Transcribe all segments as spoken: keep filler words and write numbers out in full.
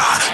Bye.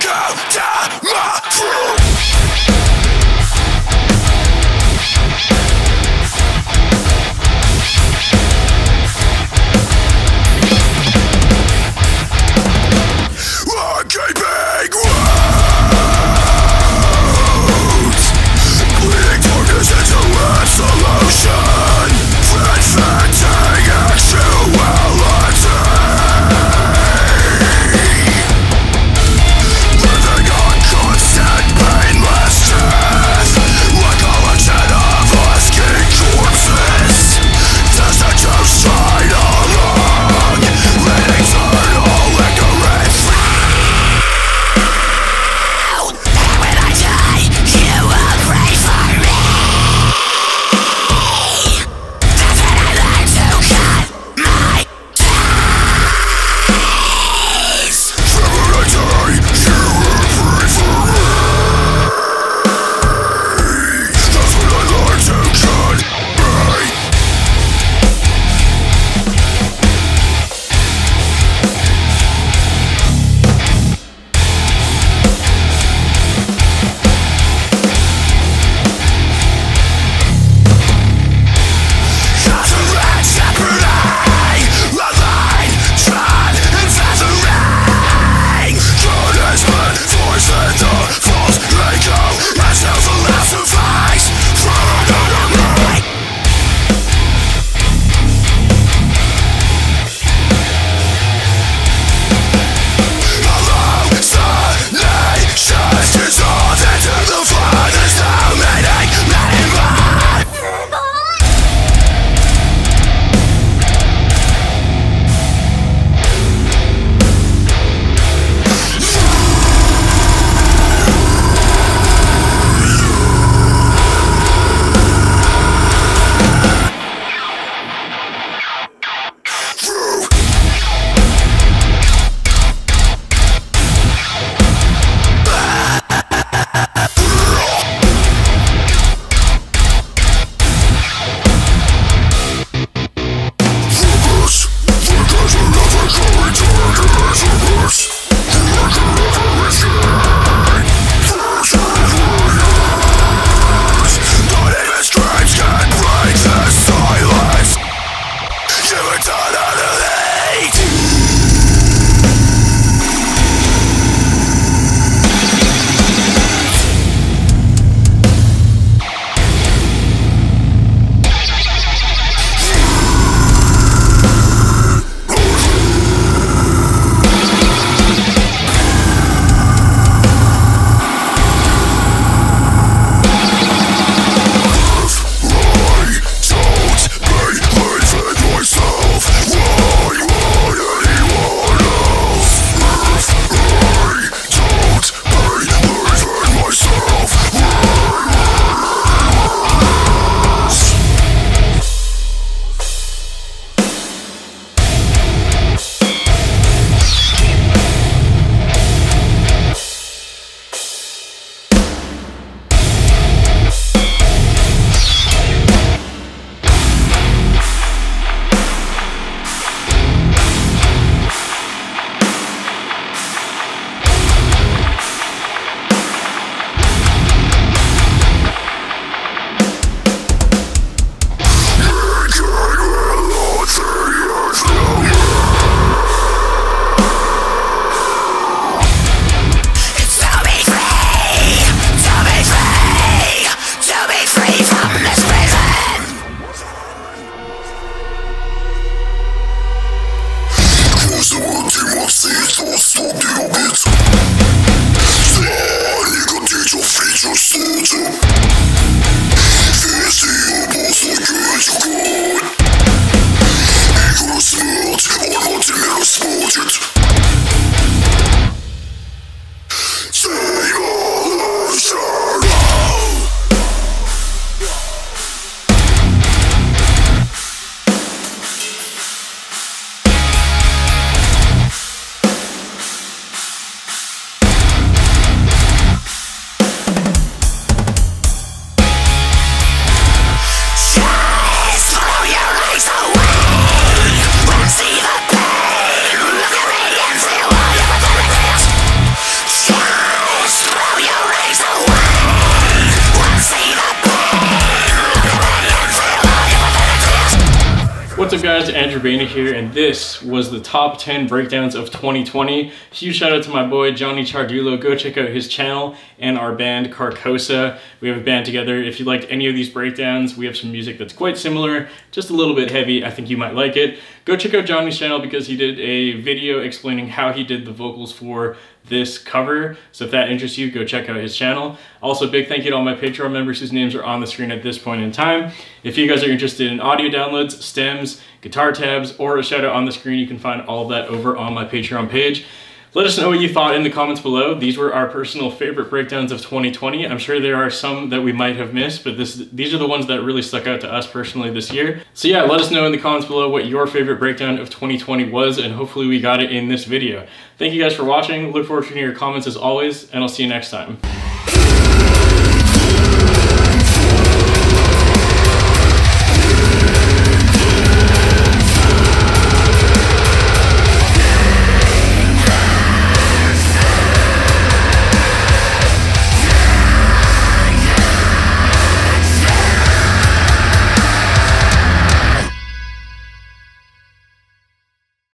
Andrew Baena here, and this was the top ten breakdowns of twenty twenty. Huge shout out to my boy Johnny Gargulo. Go check out his channel and our band Carcosa. We have a band together. If you liked any of these breakdowns, we have some music that's quite similar, just a little bit heavy. I think you might like it. Go check out Johnny's channel because he did a video explaining how he did the vocals for this cover. So if that interests you, go check out his channel. Also, big thank you to all my Patreon members whose names are on the screen at this point in time. If you guys are interested in audio downloads, stems, guitar tabs, or a shout out on the screen, you can find all of that over on my Patreon page. Let us know what you thought in the comments below. These were our personal favorite breakdowns of twenty twenty. I'm sure there are some that we might have missed, but this, these are the ones that really stuck out to us personally this year. So yeah, let us know in the comments below what your favorite breakdown of twenty twenty was, and hopefully we got it in this video. Thank you guys for watching. Look forward to hearing your comments as always, and I'll see you next time.